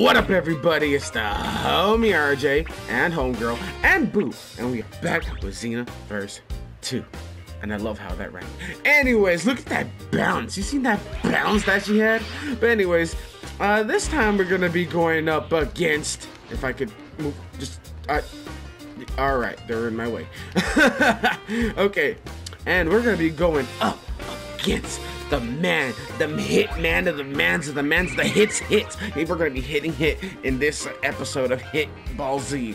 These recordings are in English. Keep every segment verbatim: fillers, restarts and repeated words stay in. What up, everybody? It's the homie R J and homegirl and Boo, and we are back with Xenoverse two. And I love how that ran. Anyways, look at that bounce. You seen that bounce that she had? But anyways, uh, this time we're gonna be going up against. If I could move, just I. All right, they're in my way. Okay, and we're gonna be going up against the man, the hit man of the mans of the mans, the hits hits. Hey, we're gonna be hitting hit in this episode of Hit Ball Z.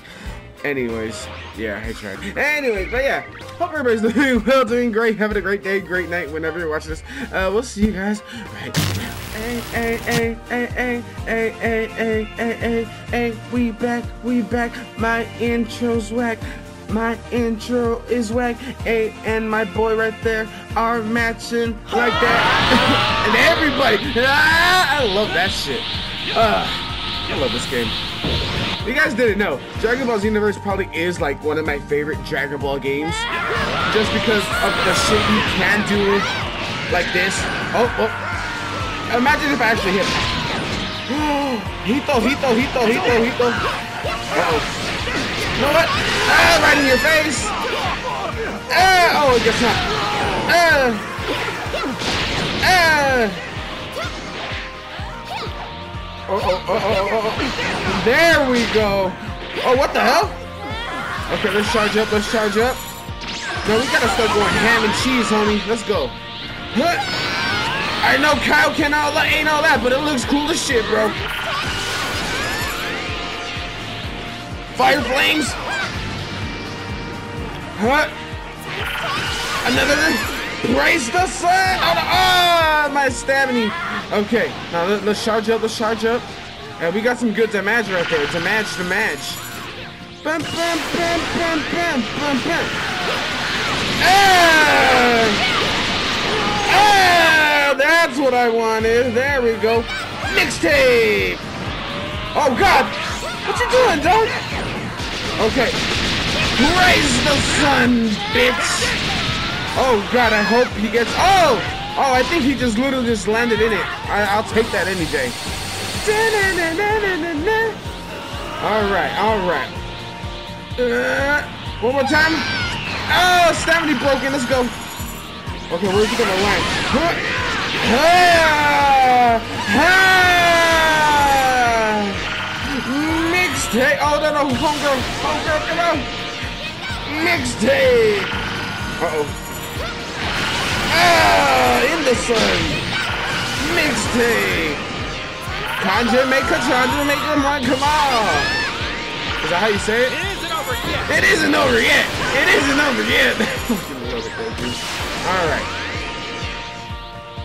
Anyways, yeah, I tried. Anyways, but yeah, hope everybody's doing well, doing great, having a great day, great night, whenever you're watching this. Uh, we'll see you guys right now. Hey, hey, hey, hey, hey, hey, hey, hey, hey, hey, hey, we back, we back. My intro's whack. My intro is whack. Hey, and my boy right there are matching like that. And everybody, ah, I love that shit. Uh, I love this game. You guys didn't know, Dragon Ball Xenoverse probably is like one of my favorite Dragon Ball games, just because of the shit you can do, like this. Oh, oh! Imagine if I actually hit. Hito, Hito, Hito, Hito, Hito. Uh oh. You know what? Ah, right in your face. Ah, oh, I guess not. Ah, ah. Oh, oh, oh, oh, oh, there we go. Oh, what the hell? Okay, let's charge up, let's charge up. No, we gotta start going ham and cheese, homie. Let's go. What? I know Kaioken all that, ain't all that, but it looks cool as shit, bro. Fire flames. What? Another brace the sun. Ah, oh, oh, my stamina. Okay, now let, let's charge up, let's charge up. And we got some good damage right there. Damage, damage. Bam, bam, bam, bam, bam, bam, bam. Ah! Ah! That's what I wanted. There we go. Mixtape! Oh, God! What you doing, dog? Okay. Raise the sun, bitch! Oh, God, I hope he gets... Oh! Oh, I think he just literally just landed in it. I, I'll take that any day. All right, all right. Uh, one more time. Oh, stamina broken. Let's go. Okay, where's he gonna land? Huh. Ah, ah. Mixtape. Oh no, no, homegirl, homegirl, come on. Mixtape. Uh oh. Ah, in the sun. Mixtape. Conjure, make a conjure, make them run. Come on. Is that how you say it? It isn't over yet. It isn't over yet. It isn't over yet. All right.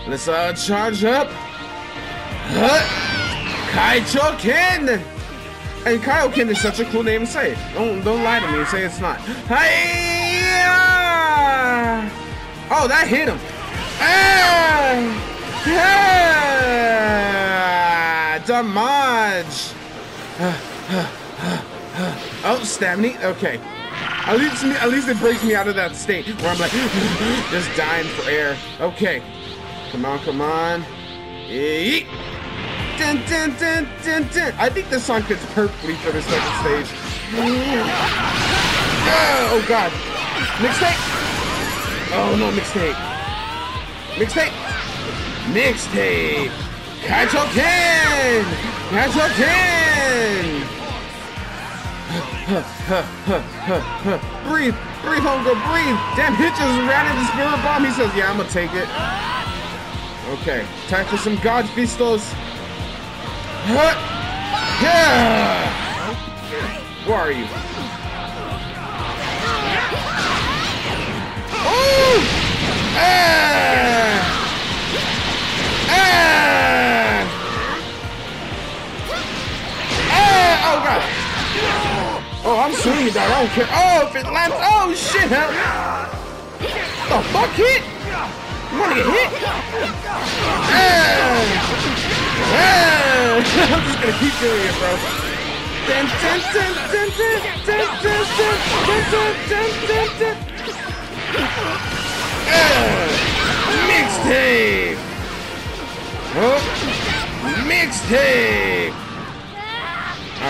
Let's uh, charge up. Huh? Kaioken. And Kaioken is such a cool name to say. Don't don't lie to me and say it's not. Hi. Oh, that hit him. Ah! Ah! Damage. Ah, ah, ah, ah. Oh, stamina. Okay. At least, at least it breaks me out of that state where I'm like just dying for air. Okay. Come on, come on. Eee. Dun, dun, dun, dun, dun. I think this song fits perfectly for this second stage. Ah, oh God. Mixtape. Oh no, mixtape. Mixtape. Mixtape. Kaioken. Kaioken. Breathe. Breathe, homegirl. Breathe. Damn, Hit just ran into Spirit Bomb. He says, yeah, I'm going to take it. Okay. Time for some God Fistos. Yeah. Where are you? Ah! Ah! Ah! Oh God! Oh, I'm swinging that. I don't care. Oh, if it lands. Oh shit! Hell. The fuck hit? You wanna get hit? Ah! Ah! I'm just gonna keep doing it, bro. Dun dun dun dun dun dun dun dun dun dun dun. Uh, mixtape! Oh, mixtape!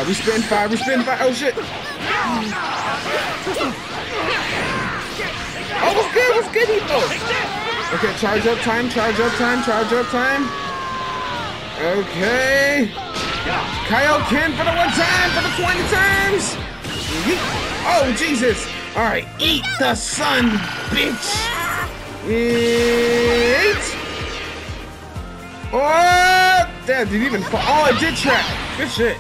five, we spin five, we spin five. Oh shit! Oh, what's good? What's good, Evo? Okay, charge up time, charge up time, charge up time. Okay. Kaioken for the one time, for the twenty times. Oh Jesus! All right, eat the sun, bitch. Eat. Oh, damn, did it even fall? Oh, it did track. Good shit.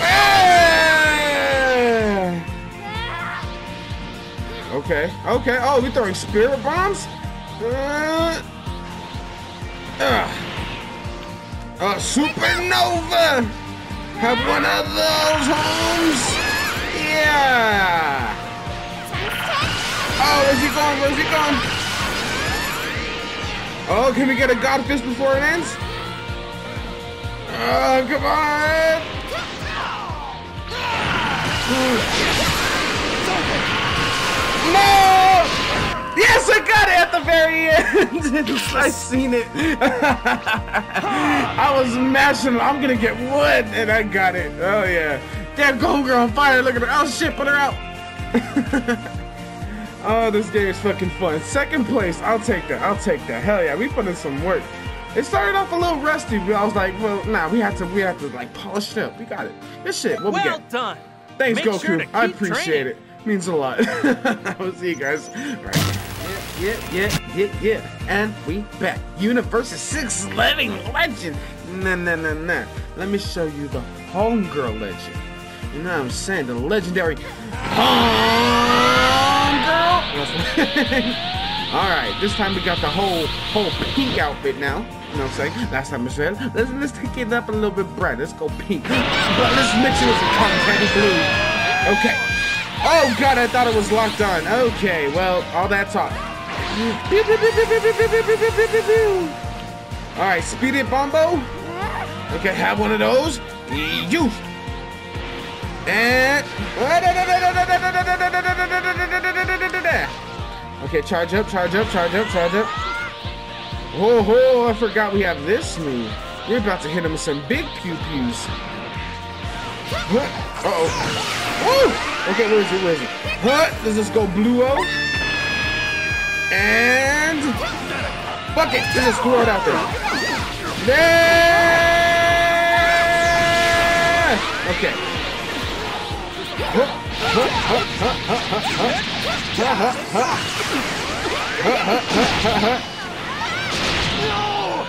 Ah! Okay, okay. Oh, we're throwing spirit bombs? Uh, uh, uh, supernova! Have one of those, homes! Yeah! Oh, where's he going? Where's he going? Oh, can we get a god fist before it ends? Oh, come on! No! Yes, I got it at the very end! I seen it. I was mashing, I'm gonna get wood, and I got it. Oh, yeah. Damn, Gold Girl on fire, look at her. Oh, shit, put her out. Oh, this game is fucking fun. Second place, I'll take that. I'll take that. Hell yeah, we put in some work. It started off a little rusty, but I was like, well, nah, we have to, we have to like polish it up. We got it. This shit, what we got? Well done. Thanks, Goku. Sure I appreciate training. It. Means a lot. I'll see you guys. Right. Yeah, yeah, yeah, yeah. And we back. Universe six living legend. Nah, nah, nah, nah. Let me show you the homegirl legend. You know what I'm saying? The legendary home. Alright, this time we got the whole whole pink outfit now. You know what I'm saying? Last time it was red. Let's let's take it up a little bit bright. Let's go pink. But let's mix it with some confetti blue. Okay. Oh god, I thought it was locked on. Okay, well, all that talk. Alright, Spirit Bomb. Okay, have one of those. You. And okay, charge up, charge up, charge up, charge up. Oh, oh, I forgot we have this move. We're about to hit him with some big pew pews. Uh oh. Woo! Okay, where is it? Where is it? Huh? Does this go blue-o? And fuck it! Let's just throw it out there. There! Okay.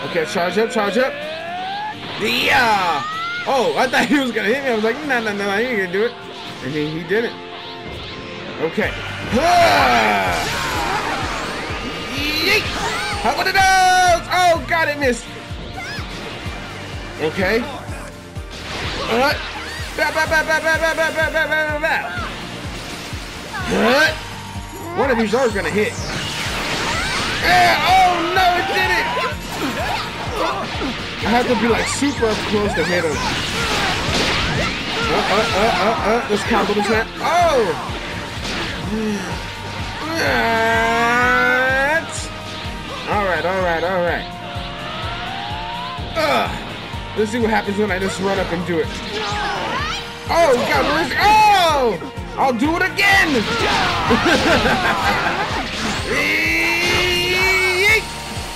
Okay, charge up, charge up. Yeah! Oh, I thought he was gonna hit me. I was like, no, no, no, he ain't gonna do it. And then he did it. Okay. How about those? Oh, God, it missed. Okay. All right. What? One of these are gonna hit. Yeah, oh no, it did it! I have to be like super up close to hit him. Uh uh uh uh uh. Let's combo this man. Oh! What? All right, all right, all right. Ugh. Let's see what happens when I just run up and do it. Oh god, where is it? Oh! I'll do it again!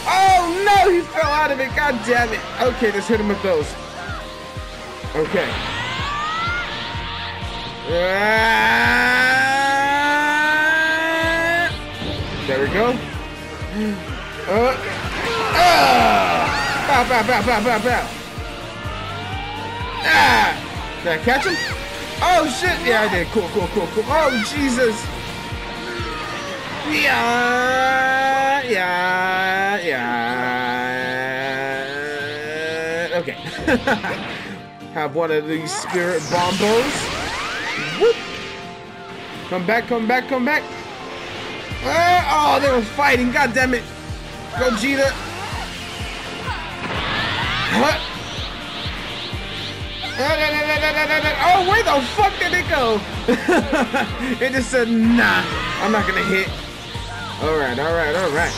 Oh no, he fell out of it, god damn it. Okay, let's hit him with those. Okay. There we go. Uh, uh, bow, bow, bow, bow, bow, bow. Ah! Did I catch him? Oh shit! Yeah, I did. Cool, cool, cool, cool. Oh Jesus! Yeah, yeah, yeah. Okay. Have one of these spirit bombos. Whoop! Come back, come back, come back. Oh, they were fighting. God damn it! Gojita. What? Oh, where the fuck did it go? It just said, nah, I'm not gonna hit. Alright, alright, alright.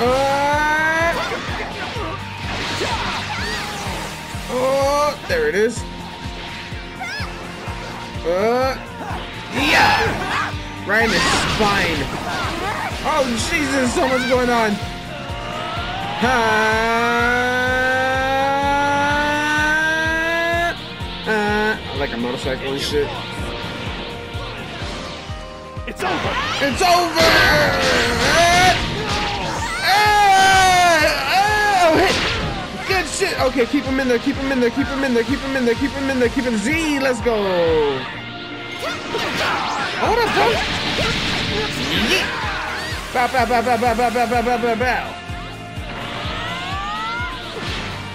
Uh, There it is. Uh, yeah! Right in the spine. Oh, Jesus, so much going on. Uh, uh, I like a motorcycle and shit. It's over! It's over! Uh, uh, oh, hit! Good shit! Okay, keep him in there, keep him in there, keep him in there, keep him in there, keep him in there, keep him in there, keep him in there, keep him in there. Z, let's go! Hold up, bro! Bow, bow, bow, bow, bow, bow, bow, bow, bow, bow.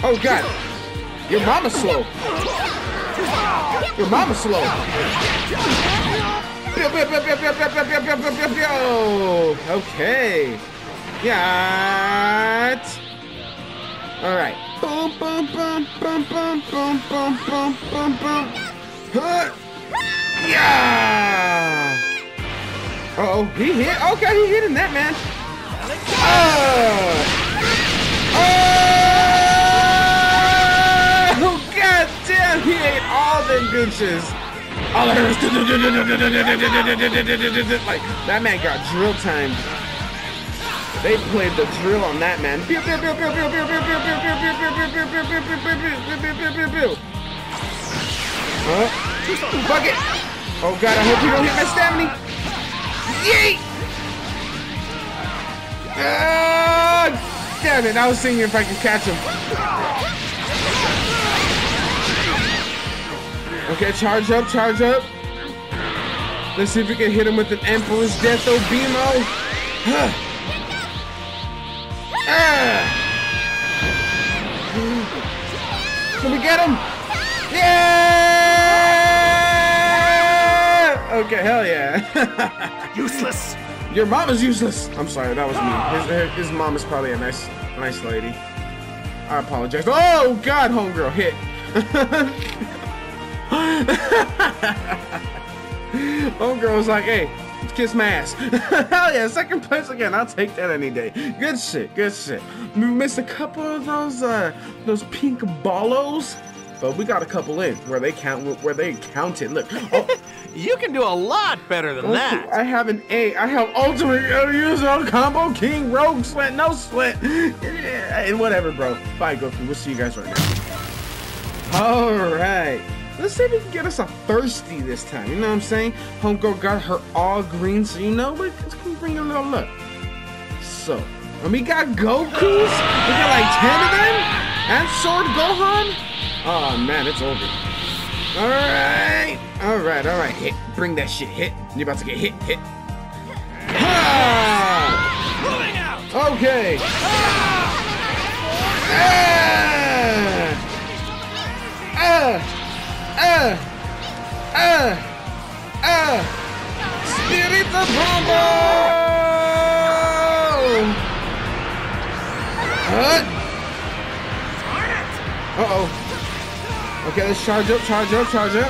Oh, God. Your mama's slow. Your mama's slow. Okay. Yeah. All right. Boom, boom, boom, boom, boom, boom, boom, boom, boom, boom. Huh? Yeah. Uh-oh. He hit. Okay, he hitting that, man. Oh. Oh. He ate all them gooches. All I heard was like that man got drill time. They played the drill on that man. Huh? Fuck it. Oh God, I hope you don't hit my stamina. Yeet! Ah, damn it! I was seeing if I could catch him. Okay, charge up, charge up. Let's see if we can hit him with an Emperor's Death Obimo. Huh. Ah. Can we get him? Yeah! Okay, hell yeah. Useless. Your mom is useless. I'm sorry, that was me. His, his mom is probably a nice, nice lady. I apologize. Oh God, homegirl hit. Homegirl was like, hey, kiss my ass. Hell yeah, second place again. I'll take that any day. Good shit, good shit. We missed a couple of those uh those pink ballos, but we got a couple in where they count where they counted. Look, oh. You can do a lot better than oh, that. I have an A. I have ultimate unusual combo king rogue sweat no sweat and whatever, bro. Bye, Goku. We'll see you guys right now. All right. Let's see if we can get us a thirsty this time. You know what I'm saying? Homegirl got her all green, so you know what? Let's bring a little look. So, and we got Gokus. We got like ten of them. And Sword Gohan. Oh man, it's over. All right, all right, all right. Hit, bring that shit. Hit. You're about to get hit. Hit. Ah! Out. Okay. Ah! Ah! Ah! Uh, uh, uh, Spirit Bomb! What? Uh oh. Okay, let's charge up, charge up, charge up.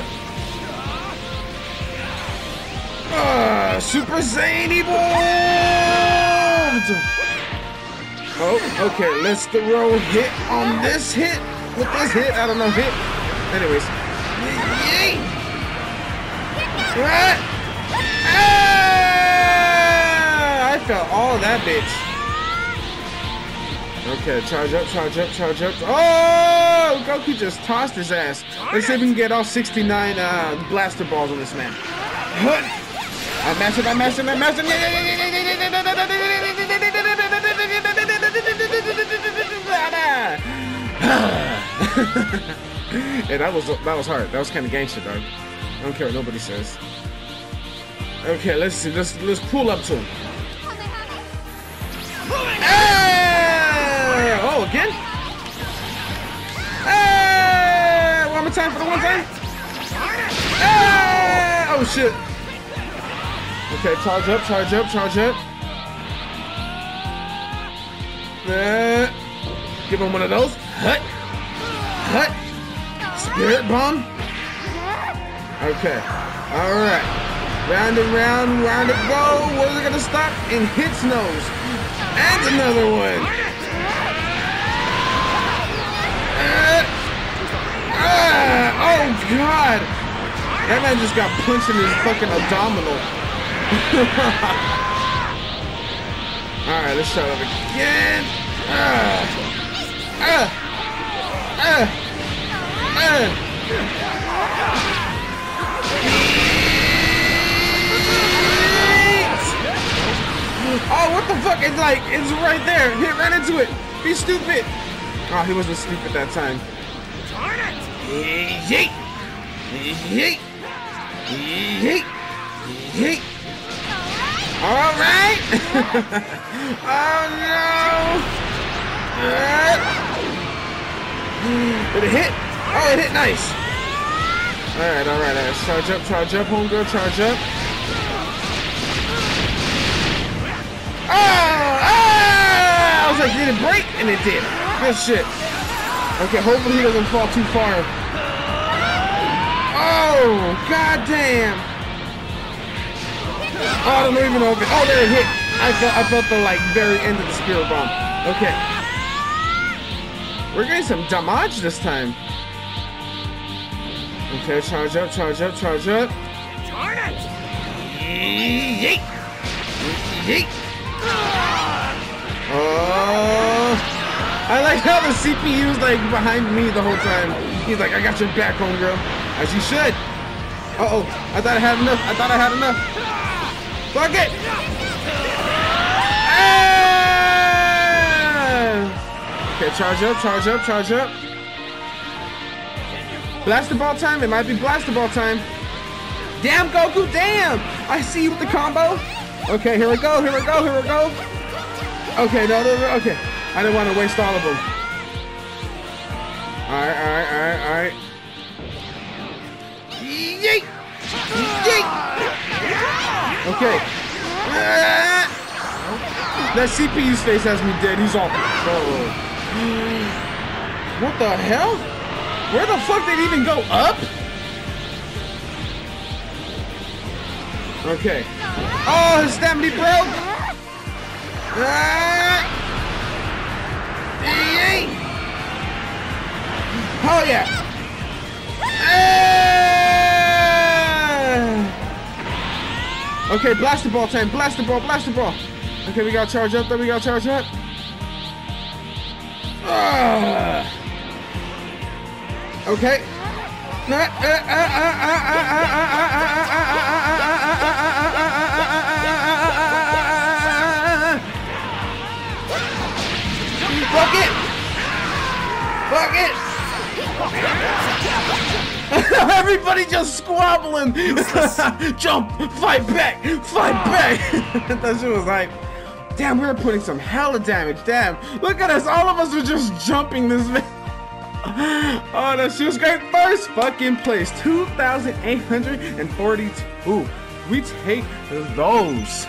Uh, Super Saiyan evolved! Oh, okay, let's throw hit on this hit. With this hit, I don't know, hit. Anyways. What? Ah! I felt all that bitch. Okay, charge up, charge up, charge up. Oh! Goku just tossed his ass. Let's see if we can get all sixty-nine uh, blaster balls on this man. I mastered, I mastered, I mastered. Hey, that was that was hard. That was kind of gangster, dog. I don't care what nobody says. Okay, let's see. Let's let's pull up to him. Hey! Oh, again? Hey! One more time for the one time. Hey! Oh shit. Okay, charge up, charge up, charge up. Uh, give him one of those. Hut. Hut. Spirit bomb. Okay, all right, round and round, round and go. Was it gonna stop? And hits nose, and another one. Uh, uh, God! That man just got punched in his fucking abdominal. Alright, let's shut up again. Uh, uh, uh, uh. Oh, what the fuck? It's like, it's right there. Hit right into it. Be stupid. Oh, he wasn't stupid that time. Yeet! Yeet! Yeet! Yeet! All right! Oh no! Uh, did it hit? Oh, it hit! Nice! All right, all right, all right. Charge up, charge up, homegirl, charge up. Oh! Ah! I was like, did it break? And it did. Good shit. Okay, hopefully he doesn't fall too far. Oh, goddamn! Oh, I don't even know if it. Oh, there it hit. I felt, I felt the like very end of the Spirit Bomb. Okay, we're getting some damage this time. Okay, charge up, charge up, charge up. Darn it! Yeet! Yeet! Oh! I like how the C P U's like behind me the whole time. He's like, I got your back, homegirl. As you should. Uh oh, I thought I had enough. I thought I had enough. Fuck it. Ah! Okay, charge up, charge up, charge up. Blaster ball time. It might be blaster ball time. Damn, Goku, damn. I see you with the combo. Okay, here we go, here we go, here we go. Okay, no, no, no, okay. I didn't want to waste all of them. Alright, alright, alright, alright. Yeet! Yeet! Okay. That C P U's face has me dead. He's off. Oh. What the hell? Where the fuck did it even go up? Okay. Oh, his stamina broke! Ah! Oh yeah! Ah! Okay, blaster ball time, blaster ball, blaster ball. Okay, we gotta charge up, then we gotta charge up. Ah. Okay. Fuck it! Fuck it! Everybody just squabbling. Jump, fight back, fight back. That shit was like, damn, we were putting some hella damage. Damn, look at us, all of us were just jumping this man. Oh, that shit was great. First fucking place, two thousand eight hundred forty-two. We take those.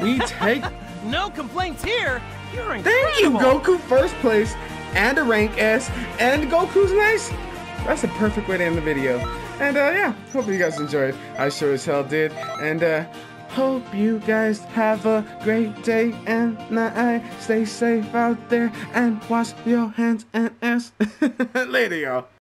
We take. No complaints here. You're incredible. Thank you, Goku. First place. And a rank S, and Goku's nice. That's the perfect way to end the video. And uh, yeah, hope you guys enjoyed. I sure as hell did. And uh, hope you guys have a great day and night. Stay safe out there and wash your hands and ass. Later, y'all.